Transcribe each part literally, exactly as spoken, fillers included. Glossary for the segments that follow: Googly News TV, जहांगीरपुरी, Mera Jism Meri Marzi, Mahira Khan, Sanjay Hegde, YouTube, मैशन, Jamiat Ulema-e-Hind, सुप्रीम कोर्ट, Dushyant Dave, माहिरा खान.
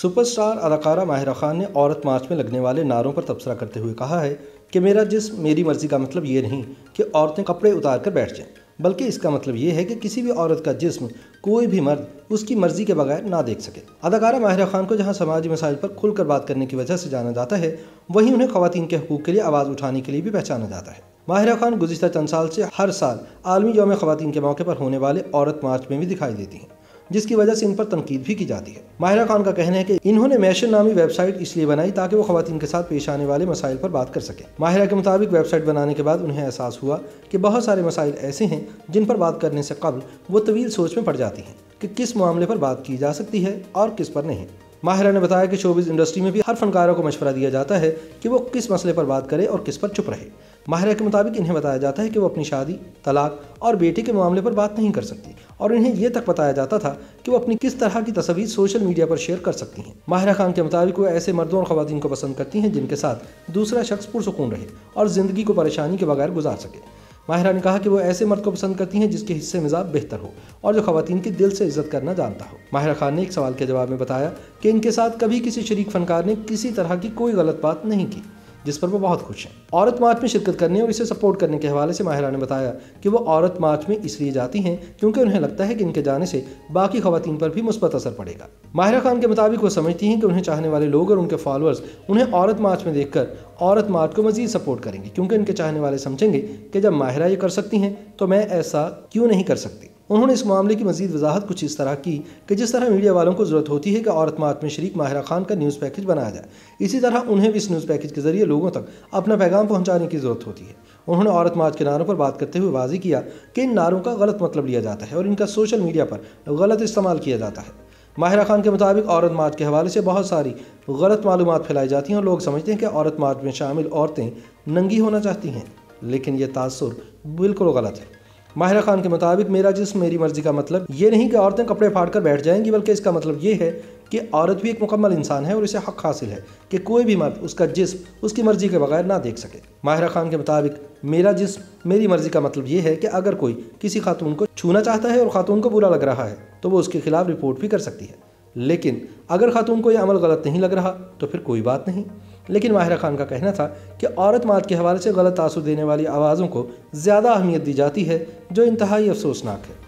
Superstar अदाकारा माहिरा खान ने औरत मार्च में लगने वाले नारों पर तबसरा करते हुए कहा है कि मेरा जिस्म मेरी मर्जी का मतलब ये नहीं कि औरतें कपड़े उतार कर बैठ जाएं, बल्कि इसका मतलब ये है कि किसी भी औरत का जिस्म कोई भी मर्द उसकी मर्जी के बगैर ना देख सके। अदाकारा माहिरा खान को जहां समाजी मसाइल पर खुलकर बात करने की वजह से जाना जाता है, वहीं उन्हें खवातीन के हकूक़ के लिए आवाज़ उठाने के लिए भी पहचाना जाता है। माहिरा खान गुज़िश्ता चंद साल से हर साल आलमी यौम खवातीन के मौके पर होने वाले औरत मार्च में भी दिखाई देती हैं, जिसकी वजह से इन पर तनकीद भी की जाती है। माहिरा खान का कहना है कि इन्होंने मैशन नामी वेबसाइट इसलिए बनाई ताकि वो ख्वातीन के साथ पेश आने वाले मसाइल पर बात कर सके। माहिरा के मुताबिक वेबसाइट बनाने के बाद उन्हें एहसास हुआ कि बहुत सारे मसाइल ऐसे हैं जिन पर बात करने से कबल वो तवील सोच में पड़ जाती हैं कि किस मामले पर बात की जा सकती है और किस पर नहीं। माहिरा ने बताया कि शोबिज़ इंडस्ट्री में भी हर फनकारों को मशवरा दिया जाता है कि वो किस मसले पर बात करे और किस पर चुप रहे। माहिरा के मुताबिक इन्हें बताया जाता है कि वो अपनी शादी, तलाक और बेटे के मामले पर बात नहीं कर सकती, और इन्हें यह तक बताया जाता था कि वो अपनी किस तरह की तस्वीर सोशल मीडिया पर शेयर कर सकती हैं। माहिरा खान के मुताबिक वो ऐसे मर्दों और ख़वातीन को पसंद करती हैं जिनके साथ दूसरा शख्स पुरसुकून रहे और ज़िंदगी को परेशानी के बगैर गुजार सके। माहिरा ने कहा कि वो ऐसे मर्द को पसंद करती हैं जिसके हिस्से मिजाज बेहतर हो और जो ख़वातीन की दिल से इज्जत करना जानता हो। माहिरा खान ने एक सवाल के जवाब में बताया कि इनके साथ कभी किसी शरीक फनकार ने किसी तरह की कोई गलत बात नहीं की, जिस पर वो बहुत खुश हैं। औरत मार्च में शिरकत करने और इसे सपोर्ट करने के हवाले से माहिरा ने बताया कि वो औरत मार्च में इसलिए जाती हैं क्योंकि उन्हें लगता है कि इनके जाने से बाकी ख़वातीन पर भी मुस्बत असर पड़ेगा। माहिरा खान के मुताबिक वो समझती हैं कि उन्हें चाहने वाले लोग और उनके फॉलोअर्स उन्हें औरत मार्च में देखकर औरत मार्च को मज़ीद सपोर्ट करेंगे, क्योंकि इनके चाहने वाले समझेंगे कि जब माहिरा ये कर सकती हैं तो मैं ऐसा क्यों नहीं कर सकती। उन्होंने इस मामले की मज़ीद वजाहत कुछ इस तरह की कि जिस तरह मीडिया वालों को ज़रूरत होती है कि औरत मार्च में शरीक माहिरा खान का न्यूज़ पैकेज बनाया जाए, इसी तरह उन्हें भी इस न्यूज़ पैकेज के ज़रिए लोगों तक अपना पैगाम पहुंचाने की ज़रूरत होती है। उन्होंने औरत मार्च के नारों पर बात करते हुए वाज़ेह किया कि इन नारों का गलत मतलब लिया जाता है और इनका सोशल मीडिया पर गलत इस्तेमाल किया जाता है। माहिरा खान के मुताबिक औरत मार्च के हवाले से बहुत सारी गलत मालूमात फैलाई जाती हैं और लोग समझते हैं कि औरत मार्च में शामिल औरतें नंगी होना चाहती हैं, लेकिन ये तासुर बिल्कुल गलत है। माहिरा खान के मुताबिक मेरा जिस्म मेरी मर्जी का मतलब ये नहीं कि औरतें कपड़े फाड़ कर बैठ जाएंगी, बल्कि इसका मतलब ये है कि औरत भी एक मुकम्मल इंसान है और इसे हक हासिल है कि कोई भी मर्द उसका जिस्म उसकी मर्जी के बगैर ना देख सके। माहिरा खान के मुताबिक मेरा जिस्म मेरी मर्जी का मतलब ये है कि अगर कोई किसी खातून को छूना चाहता है और खातून को बुरा लग रहा है तो वो उसके खिलाफ रिपोर्ट भी कर सकती है, लेकिन अगर खातून को यह अमल गलत नहीं लग रहा तो फिर कोई बात नहीं। लेकिन माहिरा खान का कहना था कि औरत मार्च के हवाले से गलत तासुर देने वाली आवाज़ों को ज़्यादा अहमियत दी जाती है, जो इंतहाई अफसोसनाक है।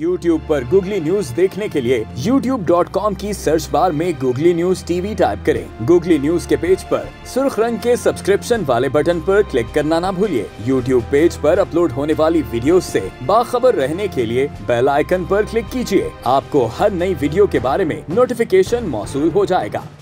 YouTube पर Googly News देखने के लिए यूट्यूब डॉट कॉम की सर्च बार में Googly News T V type करें। Googly News के पेज पर सुर्ख रंग के सब्सक्रिप्शन वाले बटन पर क्लिक करना ना भूलिए। YouTube पेज पर अपलोड होने वाली वीडियोस से बाखबर रहने के लिए बेल आइकन पर क्लिक कीजिए। आपको हर नई वीडियो के बारे में नोटिफिकेशन मौसूल हो जाएगा।